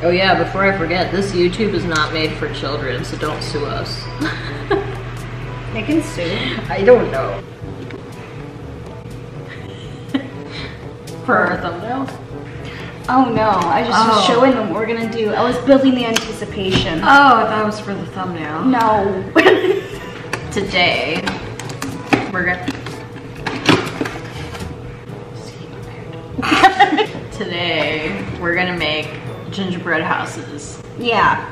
Oh yeah, before I forget, this YouTube is not made for children, so don't sue us. They can sue? I don't know. For our thumbnails? Oh no, I just was showing them what we're gonna do. I was building the anticipation. Oh, that was for the thumbnail. No. Today, we're gonna... Today, we're gonna make gingerbread houses. Yeah.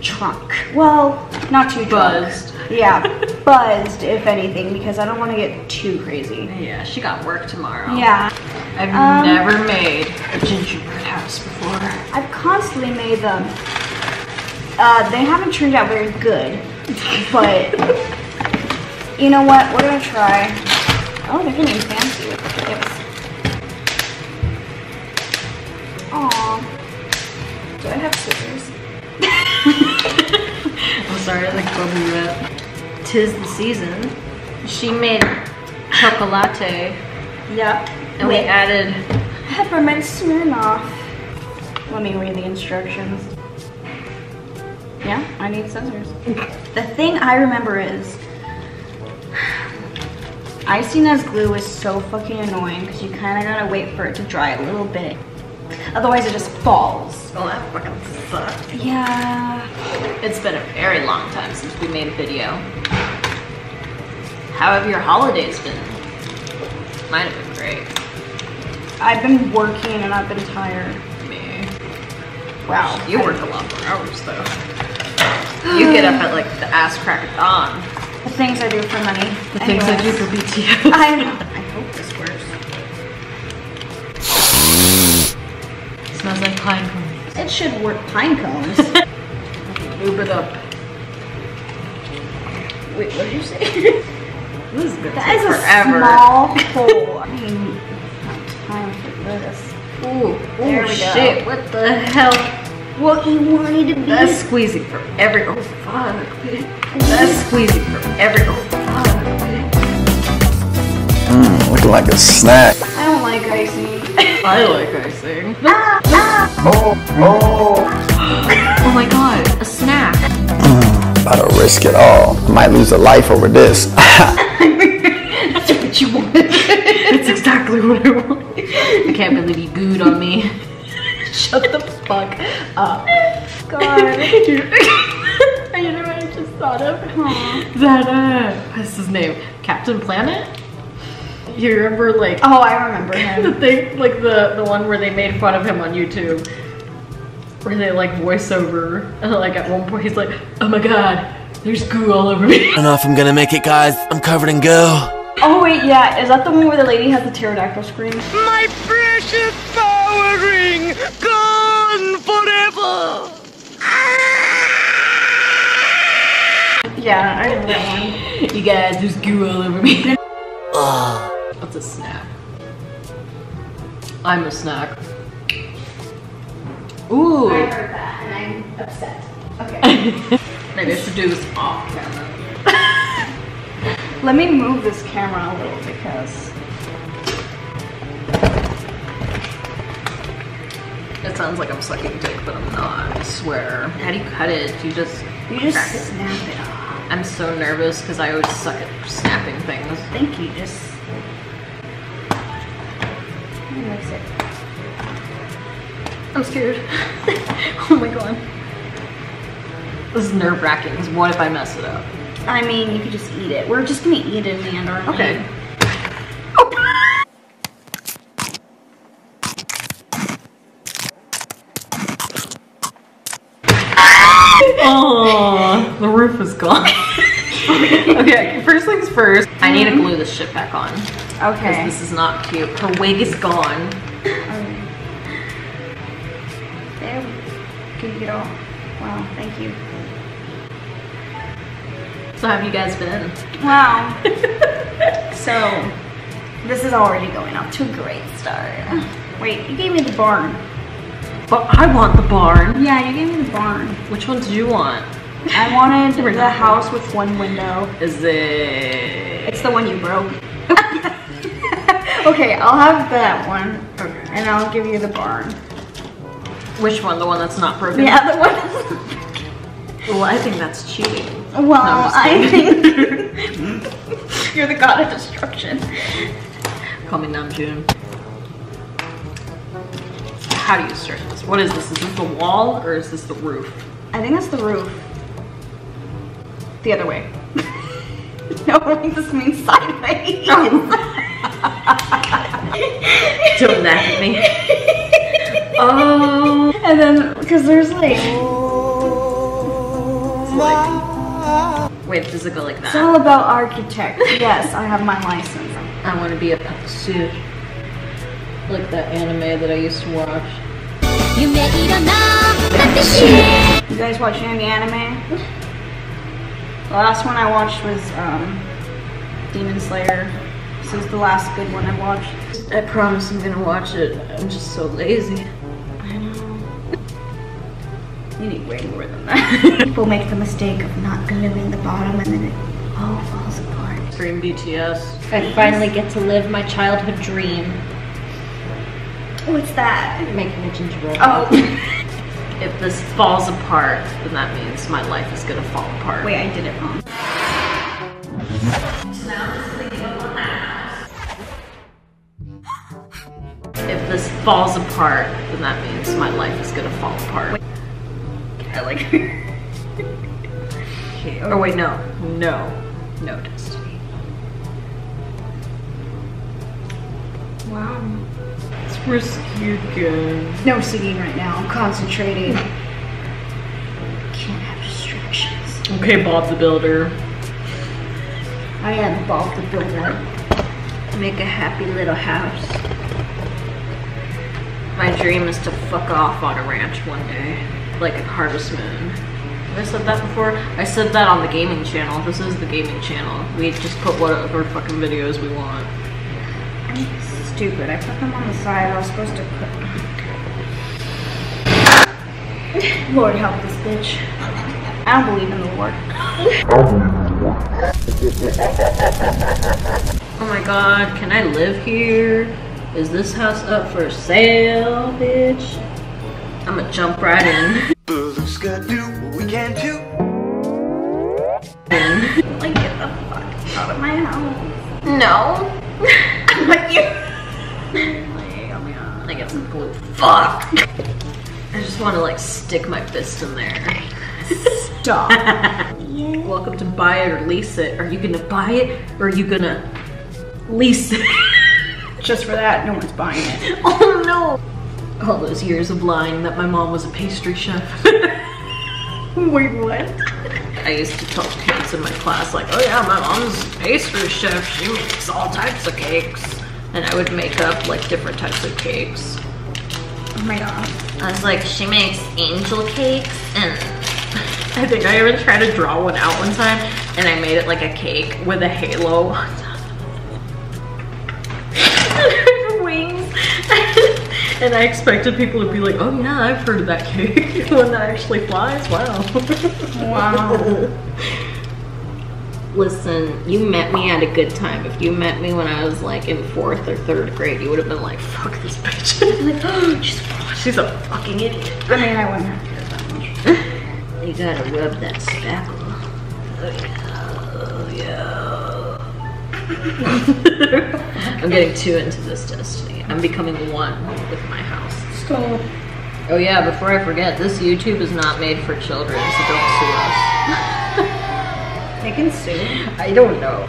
Drunk. Well, not too drunk. Buzzed. Yeah, buzzed, if anything, because I don't want to get too crazy. Yeah, she got work tomorrow. Yeah. I've never made a gingerbread house before. I've constantly made them. They haven't turned out very good, but you know what? We're gonna try. Oh, they're getting fancy with the gifts. Aww. Do I have scissors? I'm sorry, I like bubbling you up. 'Tis the season. She made chocolate. Yep. And we added peppermint Smirnoff. Let me read the instructions. Yeah, I need scissors. The thing I remember is icing as glue is so fucking annoying because you kind of gotta wait for it to dry a little bit. Otherwise, it just falls. Oh, that fucking sucked. Yeah. It's been a very long time since we made a video. How have your holidays been? Mine have been great. I've been working and I've been tired. Me. Wow. You work a lot more hours though. You get up at like the ass crack of dawn. The things I do for money. The things I do for BTS. I know. I hope this works. It smells like pine cones. It should work pine cones. Lube it up. Wait, what did you say? This is good. That is a forever. Small hole. I mean, this. Ooh, there we shit, go. What the hell? What you wanted to be? That's squeezing for every oh fuck. That's squeezing for every oh fuck. Mmm, looking like a snack. I don't like icing. I like icing. Ah, ah. Oh, oh my god, a snack. About to risk it all. I might lose a life over this. That's what you wanted. That's exactly what I want. I can't believe you gooed on me. Shut the fuck up. God. You know what I just thought of? Aww. That, what's his name? Captain Planet? You remember, like... Oh, I remember him. The thing, like, the one where they made fun of him on YouTube. Where they, like, voiceover. And, like, at one point he's like, oh my god, there's goo all over me. I don't know if I'm gonna make it, guys. I'm covered in goo. Oh wait, yeah, is that the one where the lady has the pterodactyl scream? My precious power ring, gone forever! Yeah, I remember that one. You guys, there's goo all over me. That's a snack. I'm a snack. Ooh! I heard that, and I'm upset. Okay. Maybe I should do this off camera. Let me move this camera a little because... It sounds like I'm sucking dick, but I'm not, I swear. How do you cut it? You just snap it off. I'm so nervous because I always suck at snapping things. I think you just... How do you mix it? I'm scared. Oh my god. This is nerve-wracking because what if I mess it up? I mean, you could just eat it. We're just gonna eat it in the end, aren't we? Okay. Oh. Oh, the roof is gone. Okay, first things first. I need to glue this shit back on. Okay. Because this is not cute. Her wig is gone. There we go. Can you get off? Wow, thank you. So how have you guys been? Wow. So, this is already going off to a great start. Wait, you gave me the barn. But I want the barn. Yeah, you gave me the barn. Which one did you want? I wanted the house with one window. Is it? It's the one you broke. Okay, I'll have that one. Okay. And I'll give you the barn. Which one? The one that's not broken? Yeah, the one that's not broken. Well, I think that's cheating. Well, no, I think... You're the god of destruction. Call me Namjoon. How do you start this? What is this? Is this the wall or is this the roof? I think it's the roof. The other way. No, I think this means sideways. Don't laugh at me. Oh. And then, because there's like... It's like... Wait, does it go like that? It's all about architect. Yes, I have my license. I want to be a suit. Like that anime that I used to watch. You guys watch any anime? The last one I watched was Demon Slayer. This is the last good one I watched. I promise I'm gonna watch it. I'm just so lazy. I know. You need way more than that. People make the mistake of not gluing the bottom and then it all falls apart. Dream BTS. I finally get to live my childhood dream. What's that? Making a gingerbread. Oh. If this falls apart, then that means my life is gonna fall apart. Wait, I did it wrong. If this falls apart, then that means my life is gonna fall apart. Wait. I like her. Okay. Oh wait, no. No, Destiny. Wow. We're skewed good. No singing right now. I'm concentrating. Can't have distractions. Okay, Bob the Builder. I am Bob the Builder. Make a happy little house. My dream is to fuck off on a ranch one day. Like at Harvest Moon. Have I said that before? I said that on the gaming channel. This is the gaming channel. We just put whatever fucking videos we want. Stupid. I put them on the side. I was supposed to put... Lord help this bitch. I don't believe in the Lord. Oh my god, can I live here? Is this house up for sale, bitch? I'm gonna jump right in. Luke's gotta do what we can do. Like, get the fuck out of my house. No. I'm like you. I get some glue. Fuck! I just want to like stick my fist in there. Stop. Welcome to buy it or lease it. Are you gonna buy it or are you gonna lease it? Just for that, no one's buying it. Oh no! All those years of lying that my mom was a pastry chef. Wait, what? I used to tell kids in my class like, oh yeah, my mom's a pastry chef. She makes all types of cakes. And I would make up like different types of cakes. Oh my god. I was like, she makes angel cakes and I think I even tried to draw one out one time and I made it like a cake with a halo on top. Wings. And I expected people to be like, oh yeah, I've heard of that cake. One that actually flies, wow. Wow. Listen, you met me at a good time. If you met me when I was like in 4th or 3rd grade, you would have been like, fuck this bitch. Like, oh, she's a fucking idiot. I mean, I wouldn't have cared that much. You gotta rub that spackle. Oh yeah. I'm getting too into this, Destiny. I'm becoming one with my house. Stop. Oh yeah, before I forget, this YouTube is not made for children, so don't sue us. They can sue. I don't know.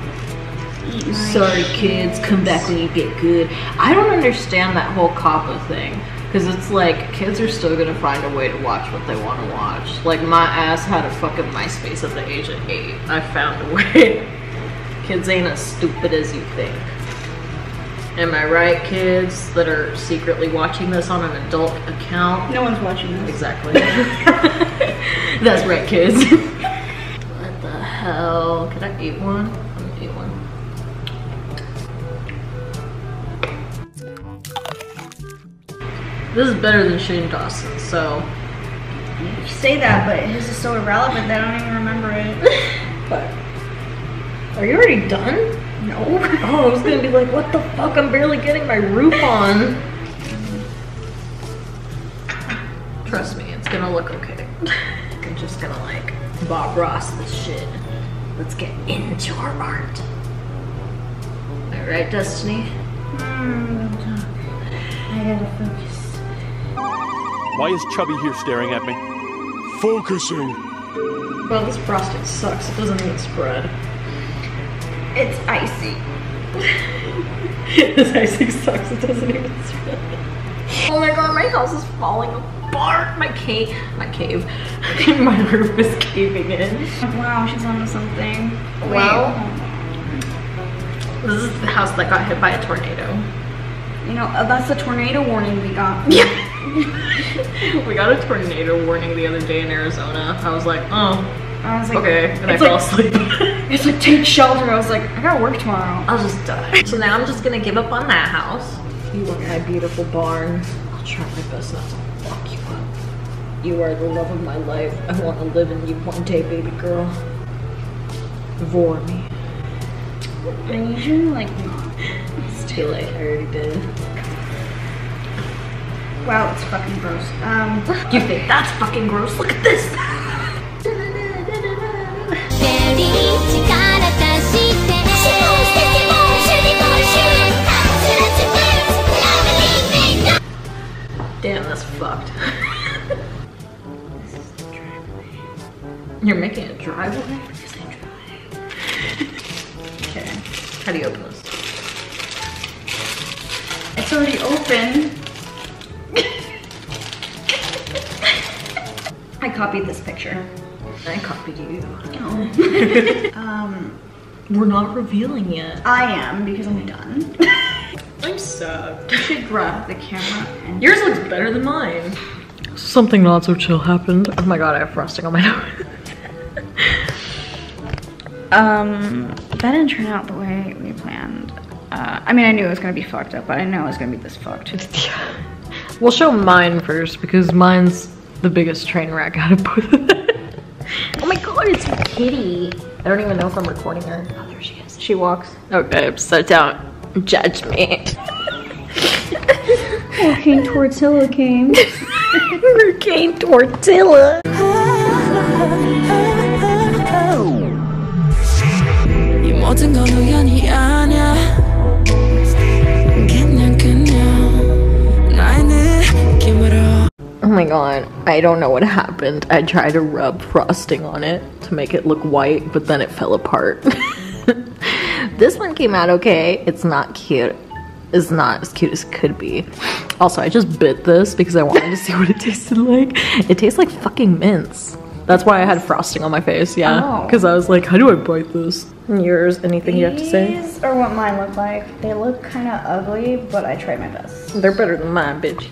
Sorry kids, come back when you get good. I don't understand that whole COPPA thing. Because it's like, kids are still going to find a way to watch what they want to watch. Like, my ass had a fucking MySpace at the age of 8. I found a way. Kids ain't as stupid as you think. Am I right, kids that are secretly watching this on an adult account? No one's watching this. Exactly. That's right, kids. Hell, can I eat one? I'm gonna eat one. This is better than Shane Dawson, so. You say that, but his is so irrelevant that I don't even remember it. But are you already done? No. Oh, I was gonna be like, what the fuck? I'm barely getting my roof on. Trust me, it's gonna look okay. I'm just gonna like Bob Ross this shit. Let's get into our art. All right, Destiny? I gotta focus. Why is Chubby here staring at me? Focusing! Well, this frosting sucks. It doesn't even spread. It's icy. This icing sucks. It doesn't even spread. Oh my god, my house is falling apart. My cave. My roof is caving in. Wow, she's onto something. Wow. Well, this is the house that got hit by a tornado. You know, that's the tornado warning we got. Yeah. We got a tornado warning the other day in Arizona. I was like, oh, okay, and I fell asleep. It's like, take shelter. I was like, I gotta work tomorrow. I'll just die. So now I'm just gonna give up on that house. You are my beautiful barn. I'll try my best not to fuck you up. You are the love of my life. I want to live in you one day, baby girl. Vor me. I usually like not. It's too late. I already did. Wow, it's fucking gross. You think that's fucking gross? Look at this! Damn, that's fucked. This is the driveway. You're making a driveway? Because I drive. Okay. How do you open this? It's already open. I copied this picture. I copied you. Oh. We're not revealing yet. I am, because I'm done. I'm sucked. You should grab the camera. And yours looks better than mine. Something not so chill happened. Oh my god, I have frosting on my nose. That didn't turn out the way we planned. I mean, I knew it was gonna be fucked up, but I didn't know it was gonna be this fucked. Yeah. We'll show mine first, because mine's the biggest train wreck out of both of them. Oh my god, it's a kitty. I don't even know if I'm recording her. Oh, there she is. She walks. Okay, upside down. Judge me. Hurricane Tortilla came. Hurricane Tortilla. Oh my god, I don't know what happened. I tried to rub frosting on it to make it look white, but then it fell apart. This one came out okay. It's not cute. It's not as cute as it could be. Also, I just bit this because I wanted to see what it tasted like. It tastes like fucking mints. That's why I had frosting on my face, yeah. Because I was like, how do I bite this? And yours, anything you have to say? These are what mine look like. They look kind of ugly, but I tried my best. They're better than mine, bitch.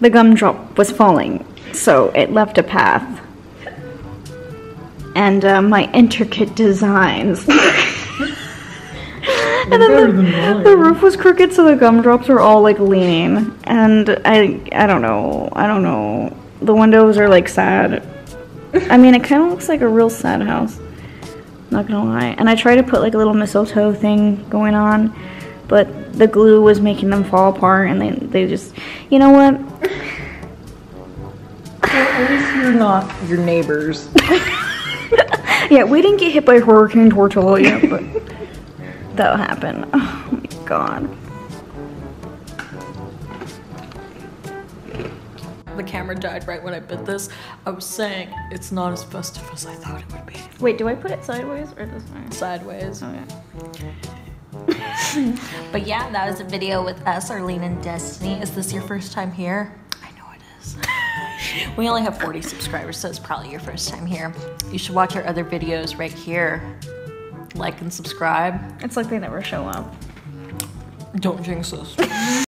The gumdrop was falling, so it left a path. And my intricate designs. And then the roof was crooked, so the gumdrops were all like leaning. And I don't know. I don't know. The windows are like sad. I mean, it kind of looks like a real sad house. Not gonna lie. And I tried to put like a little mistletoe thing going on, but the glue was making them fall apart, and they just, you know what? Well, at least you're not your neighbors. Yeah, we didn't get hit by Hurricane Tortilla yet, but that'll happen. Oh my god. The camera died right when I bit this. I was saying it's not as festive as I thought it would be. Wait, do I put it sideways or this way? Sideways. Okay. But yeah, that was a video with us, Arleen and Destiny. Is this your first time here? I know it is. We only have 40 subscribers, so it's probably your first time here. You should watch our other videos right here. Like and subscribe. It's like they never show up. Don't jinx us.